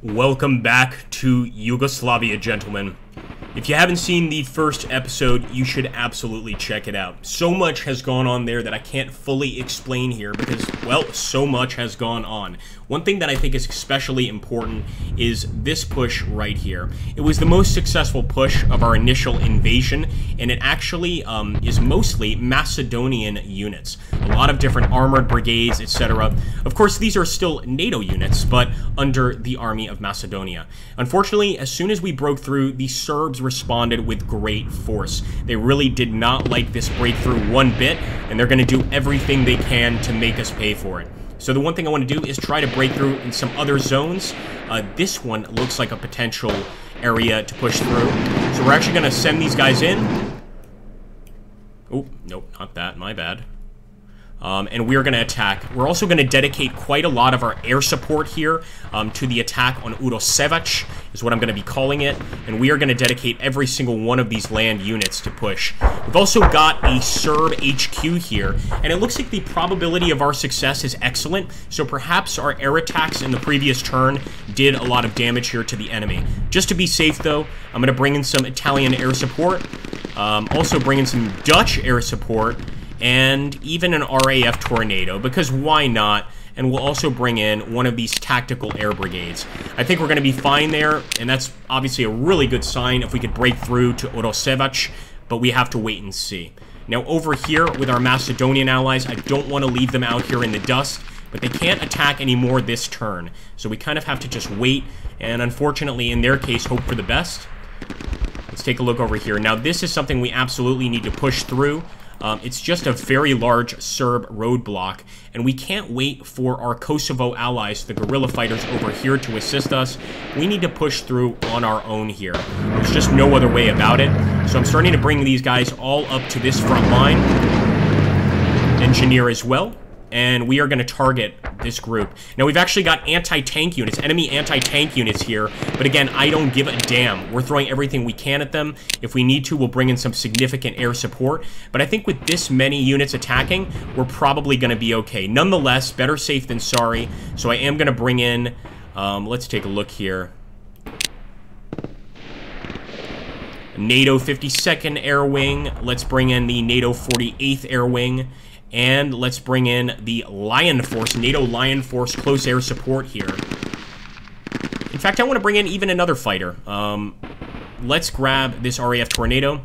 Welcome back to Yugoslavia, gentlemen. If you haven't seen the first episode, you should absolutely check it out. So much has gone on there that I can't fully explain here because, well, so much has gone on. One thing that I think is especially important is this push right here. It was the most successful push of our initial invasion, and it actually is mostly Macedonian units. A lot of different armored brigades, etc. Of course, these are still NATO units, but under the Army of Macedonia. Unfortunately, as soon as we broke through, the Serbs responded with great force. They really did not like this breakthrough one bit, and they're going to do everything they can to make us pay for it. So the one thing I want to do is try to break through in some other zones. This one looks like a potential area to push through. So we're actually going to send these guys in. Oh, nope, not that. My bad. And we're going to attack. We're also going to dedicate quite a lot of our air support here to the attack on Uroševac, is what I'm going to be calling it. And we are going to dedicate every single one of these land units to push. We've also got a Serb HQ here, and it looks like the probability of our success is excellent, so perhaps our air attacks in the previous turn did a lot of damage here to the enemy. Just to be safe, though, I'm going to bring in some Italian air support, also bring in some Dutch air support, and even an RAF Tornado, because why not? And we'll also bring in one of these tactical air brigades. I think we're going to be fine there, and that's obviously a really good sign if we could break through to Uroševac, but we have to wait and see. Now over here with our Macedonian allies, I don't want to leave them out here in the dust, but they can't attack anymore this turn. So we kind of have to just wait, and unfortunately in their case, hope for the best. Let's take a look over here. Now this is something we absolutely need to push through. It's just a very large Serb roadblock, and we can't wait for our Kosovo allies, the guerrilla fighters over here, to assist us. We need to push through on our own here. There's just no other way about it. So I'm starting to bring these guys all up to this front line. Engineer as well. And we are going to target this group. Now, we've actually got anti-tank units, enemy anti-tank units here. But again, I don't give a damn. We're throwing everything we can at them. If we need to, we'll bring in some significant air support. But I think with this many units attacking, we're probably going to be okay. Nonetheless, better safe than sorry. So I am going to bring in... let's take a look here. NATO 52nd air wing. Let's bring in the NATO 48th air wing. And let's bring in the Lion Force, NATO Lion Force close air support here. In fact, I want to bring in even another fighter. Let's grab this RAF Tornado.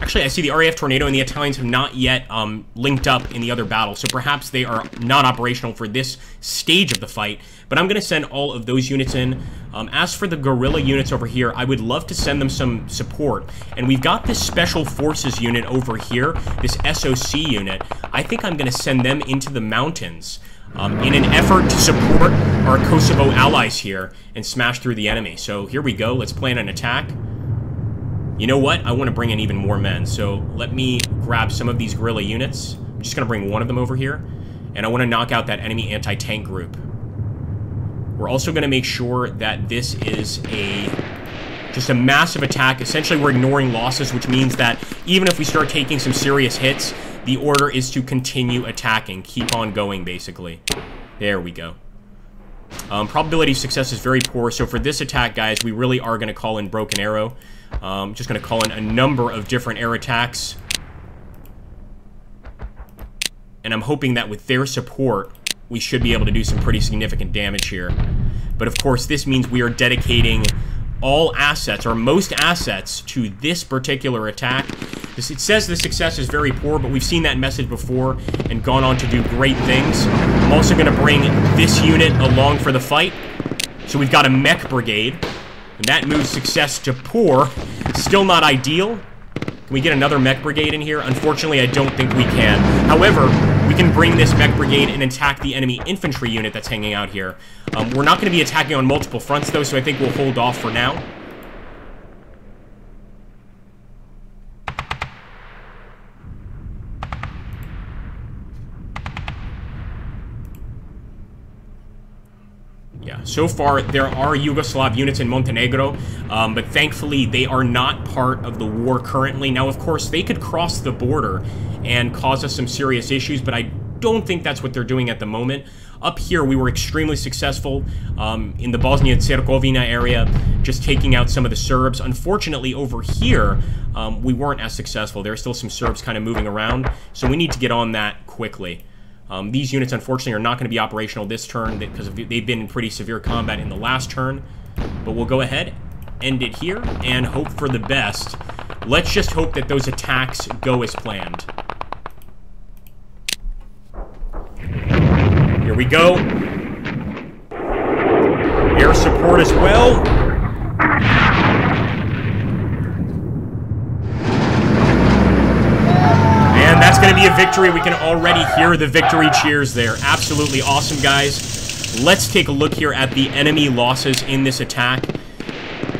Actually, I see the RAF Tornado and the Italians have not yet linked up in the other battle, so perhaps they are not operational for this stage of the fight, but I'm going to send all of those units in. As for the guerrilla units over here, I would love to send them some support, and we've got this Special Forces unit over here, this SOC unit. I think I'm going to send them into the mountains in an effort to support our Kosovo allies here and smash through the enemy. So here we go. Let's plan an attack. You know what? I want to bring in even more men, so let me grab some of these guerrilla units. I'm just going to bring one of them over here, and I want to knock out that enemy anti-tank group. We're also going to make sure that this is just a massive attack. Essentially, we're ignoring losses, which means that even if we start taking some serious hits, the order is to continue attacking. Keep on going, basically. There we go. Probability of success is very poor, so for this attack, guys, we really are going to call in Broken Arrow. Just going to call in a number of different air attacks. And I'm hoping that with their support, we should be able to do some pretty significant damage here. But of course, this means we are dedicating all assets, or most assets, to this particular attack. It says the success is very poor, but we've seen that message before and gone on to do great things. I'm also going to bring this unit along for the fight. So we've got a mech brigade. And that moves success to poor. Still not ideal. Can we get another mech brigade in here? Unfortunately, I don't think we can. However, we can bring this mech brigade and attack the enemy infantry unit that's hanging out here. We're not going to be attacking on multiple fronts, though, so I think we'll hold off for now. Yeah, so far there are Yugoslav units in Montenegro, but thankfully they are not part of the war currently. Now, of course, they could cross the border and cause us some serious issues, but I don't think that's what they're doing at the moment. Up here, we were extremely successful in the Bosnia and Herzegovina area, just taking out some of the Serbs. Unfortunately, over here, we weren't as successful. There are still some Serbs kind of moving around, so we need to get on that quickly. These units, unfortunately, are not going to be operational this turn because they've been in pretty severe combat in the last turn. But we'll go ahead, end it here, and hope for the best. Let's just hope that those attacks go as planned. Here we go. Air support as well. And that's going to be a victory. We can already hear the victory cheers there. Absolutely awesome, guys. Let's take a look here at the enemy losses in this attack.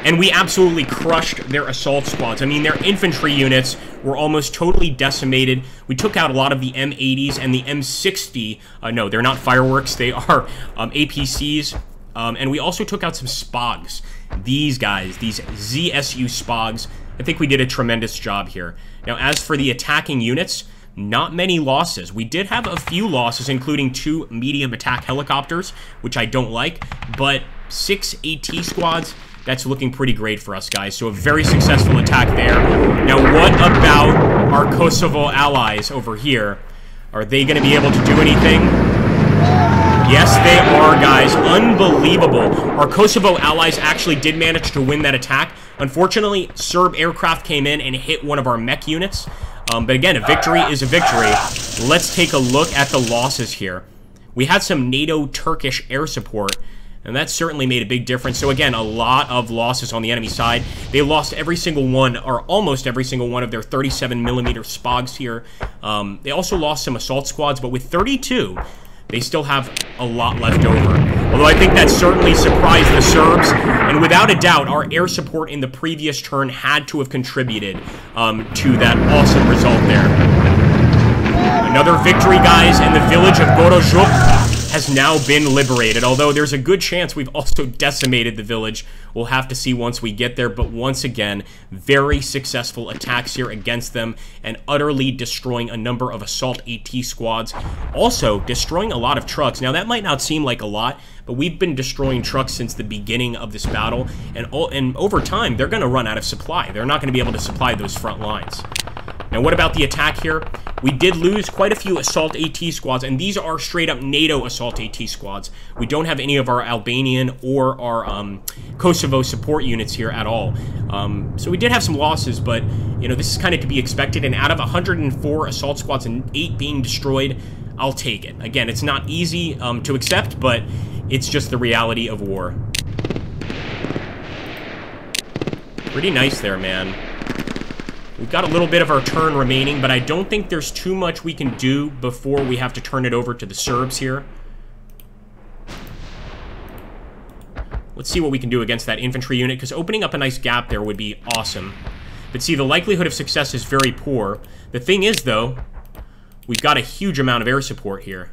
And we absolutely crushed their assault squads. I mean, their infantry units were almost totally decimated. We took out a lot of the M80s and the M60. No, they're not fireworks. They are APCs. And we also took out some SPOGs. These guys, these ZSU SPOGs. I think we did a tremendous job here. Now, as for the attacking units, not many losses. We did have a few losses, including 2 medium attack helicopters, which I don't like, but 6 AT squads. That's looking pretty great for us, guys. So a very successful attack there. Now, what about our Kosovo allies over here? Are they going to be able to do anything? Yes, they are, guys. Unbelievable. Our Kosovo allies actually did manage to win that attack. Unfortunately, Serb aircraft came in and hit one of our mech units. But again, a victory is a victory. Let's take a look at the losses here. We had some NATO Turkish air support, and that certainly made a big difference. So again, a lot of losses on the enemy side. They lost every single one, or almost every single one, of their 37 millimeter SPOGs here. They also lost some assault squads, but with 32, they still have a lot left over. Although I think that certainly surprised the Serbs. And without a doubt, our air support in the previous turn had to have contributed to that awesome result there. Another victory, guys, in the village of Gorozhuk has now been liberated, although there's a good chance we've also decimated the village. We'll have to see once we get there, but once again, very successful attacks here against them and utterly destroying a number of assault AT squads. Also, destroying a lot of trucks. Now, that might not seem like a lot, but we've been destroying trucks since the beginning of this battle, and over time, they're going to run out of supply. They're not going to be able to supply those front lines. Now, what about the attack here? We did lose quite a few assault AT squads, and these are straight-up NATO assault AT squads. We don't have any of our Albanian or our Kosovo support units here at all. So we did have some losses, but, you know, this is kind of to be expected. And out of 104 assault squads and 8 being destroyed, I'll take it. Again, it's not easy to accept, but it's just the reality of war. Pretty nice there, man. We've got a little bit of our turn remaining, but I don't think there's too much we can do before we have to turn it over to the Serbs here. Let's see what we can do against that infantry unit, because opening up a nice gap there would be awesome. But see, the likelihood of success is very poor. The thing is, though, we've got a huge amount of air support here.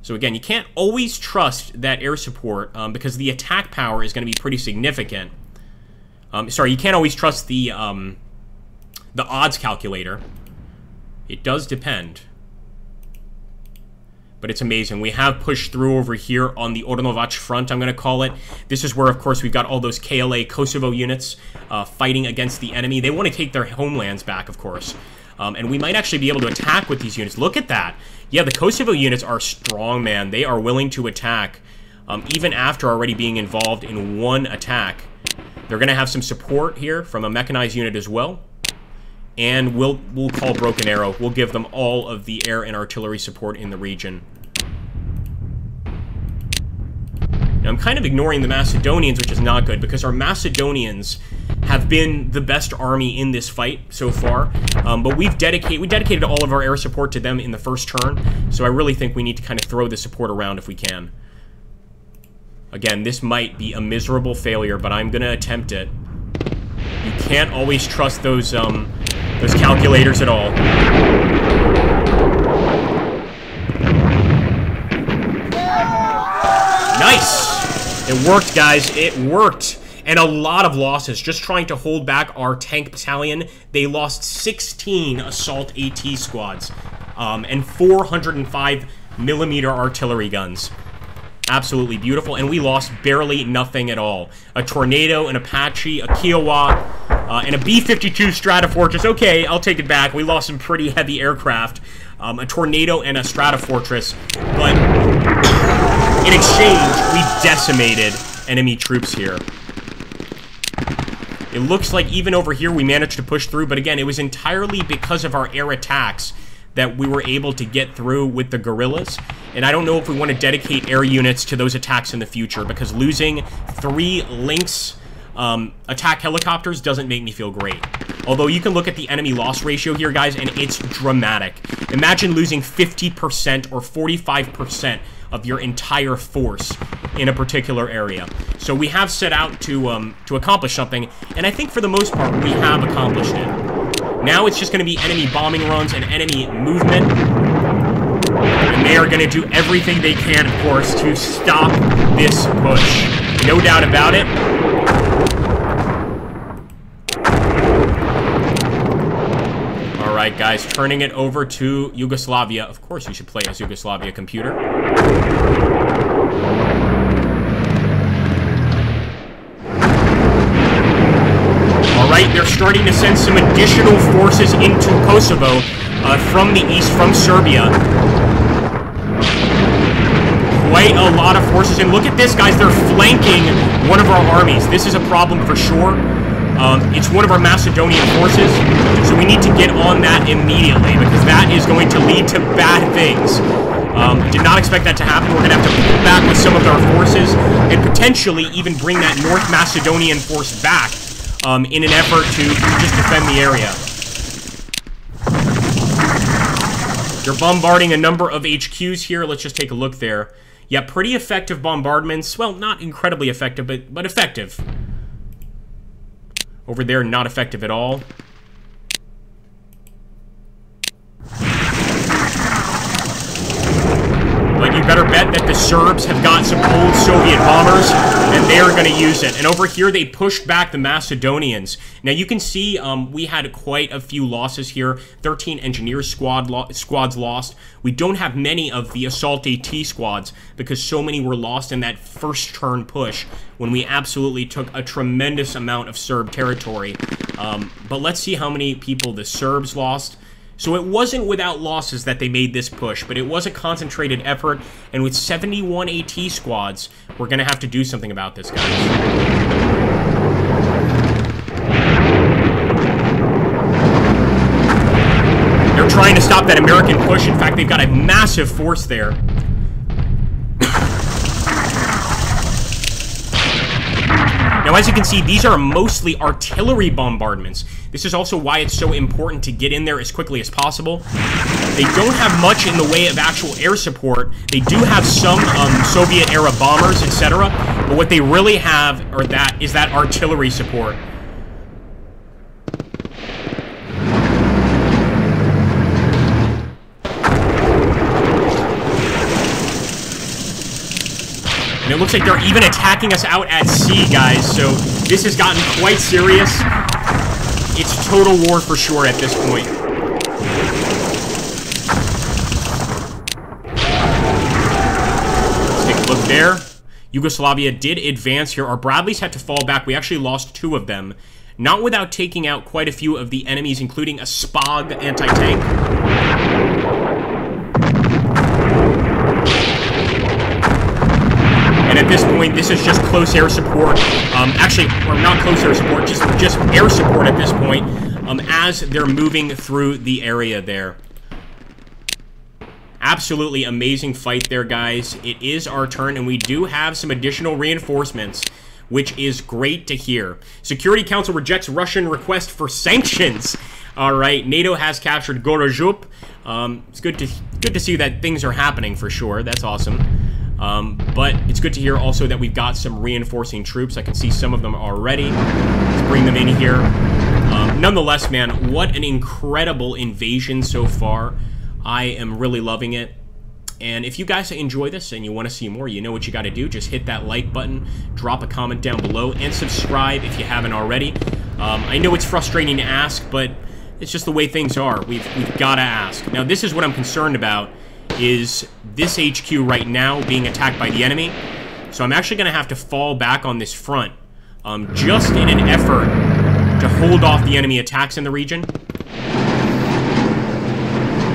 So again, you can't always trust that air support because the attack power is going to be pretty significant. Sorry, you can't always trust the odds calculator. It does depend. But it's amazing. We have pushed through over here on the Ornovac front, I'm going to call it. This is where, of course, we've got all those KLA Kosovo units fighting against the enemy. They want to take their homelands back, of course. And we might actually be able to attack with these units. Look at that. Yeah, the Kosovo units are strong, man. They are willing to attack, even after already being involved in one attack. They're going to have some support here from a mechanized unit as well. And we'll call Broken Arrow. We'll give them all of the air and artillery support in the region. Now, I'm kind of ignoring the Macedonians, which is not good, because our Macedonians have been the best army in this fight so far, but we dedicated all of our air support to them in the first turn, so I really think we need to kind of throw the support around if we can. Again, this might be a miserable failure, but I'm going to attempt it. You can't always trust those calculators at all. Nice! It worked, guys. It worked. and a lot of losses just trying to hold back our tank battalion. They lost 16 assault AT squads and 405 millimeter artillery guns. Absolutely beautiful, and we lost barely nothing at all. A Tornado, an Apache, a Kiowa, and a B-52 Stratofortress. Okay, I'll take it back. We lost some pretty heavy aircraft. A Tornado and a Stratofortress, but in exchange, we decimated enemy troops here. It looks like even over here we managed to push through, but again, it was entirely because of our air attacks that we were able to get through with the guerrillas. And I don't know if we want to dedicate air units to those attacks in the future, because losing 3 Lynx attack helicopters doesn't make me feel great. Although you can look at the enemy loss ratio here, guys, and it's dramatic. Imagine losing 50% or 45% of your entire force in a particular area. So we have set out to accomplish something, and I think for the most part we have accomplished it. Now it's just going to be enemy bombing runs and enemy movement. And they are going to do everything they can, of course, to stop this push. No doubt about it. All right, guys, turning it over to Yugoslavia. Of course, you should play as Yugoslavia, computer. They're starting to send some additional forces into Kosovo from the east, from Serbia. Quite a lot of forces. And look at this, guys. They're flanking one of our armies. This is a problem for sure. It's one of our Macedonian forces. So we need to get on that immediately, because that is going to lead to bad things. Did not expect that to happen. We're going to have to pull back with some of our forces and potentially even bring that North Macedonian force back. In an effort to just defend the area. They're bombarding a number of HQs here. Let's just take a look there. Yeah, pretty effective bombardments. Well, not incredibly effective, but effective. Over there, not effective at all. But you better bet that the Serbs have got some old Soviet bombers, and they are going to use it. And over here, they pushed back the Macedonians. Now, you can see we had quite a few losses here. 13 engineer squads lost. We don't have many of the assault AT squads, because so many were lost in that first turn push, when we absolutely took a tremendous amount of Serb territory. But let's see how many people the Serbs lost. So it wasn't without losses that they made this push, but it was a concentrated effort, and with 71 AT squads, we're going to have to do something about this, guys. They're trying to stop that American push. In fact, they've got a massive force there. Now, as you can see, these are mostly artillery bombardments. This is also why it's so important to get in there as quickly as possible. They don't have much in the way of actual air support. They do have some Soviet-era bombers, etc. But what they really have is that artillery support. And it looks like they're even attacking us out at sea, guys, so this has gotten quite serious. It's total war for sure at this point. Let's take a look there. Yugoslavia did advance here. Our Bradleys had to fall back. We actually lost 2 of them. Not without taking out quite a few of the enemies, including a SPOG anti-tank. And at this point, this is just close air support. Actually, or not close air support, just air support at this point as they're moving through the area there. Absolutely amazing fight there, guys. It is our turn, and we do have some additional reinforcements, which is great to hear. Security Council rejects Russian request for sanctions. All right, NATO has captured Gorozhuk. It's good to see that things are happening for sure. That's awesome. But it's good to hear also that we've got some reinforcing troops. I can see some of them already. Let's bring them in here. Nonetheless, man, what an incredible invasion so far. I am really loving it. And if you guys enjoy this and you want to see more, you know what you got to do. Just hit that like button, drop a comment down below, and subscribe if you haven't already. I know it's frustrating to ask, but it's just the way things are. We've got to ask. Now, this is what I'm concerned about, is this HQ right now being attacked by the enemy. So I'm actually going to have to fall back on this front, just in an effort to hold off the enemy attacks in the region.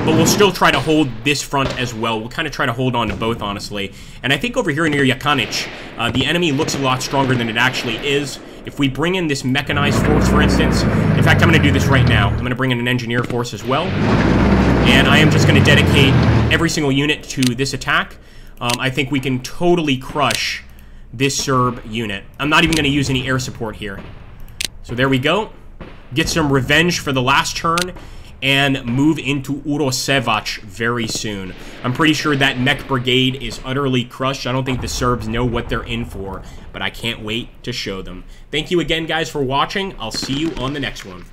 But we'll still try to hold this front as well. We'll kind of try to hold on to both, honestly. And I think over here near Yakanich, the enemy looks a lot stronger than it actually is. If we bring in this mechanized force, for instance... In fact, I'm going to do this right now. I'm going to bring in an engineer force as well. And I am just going to dedicate every single unit to this attack. I think we can totally crush this Serb unit. I'm not even going to use any air support here. So there we go. Get some revenge for the last turn. And move into Uroševac very soon. I'm pretty sure that mech brigade is utterly crushed. I don't think the Serbs know what they're in for, but I can't wait to show them. Thank you again, guys, for watching. I'll see you on the next one.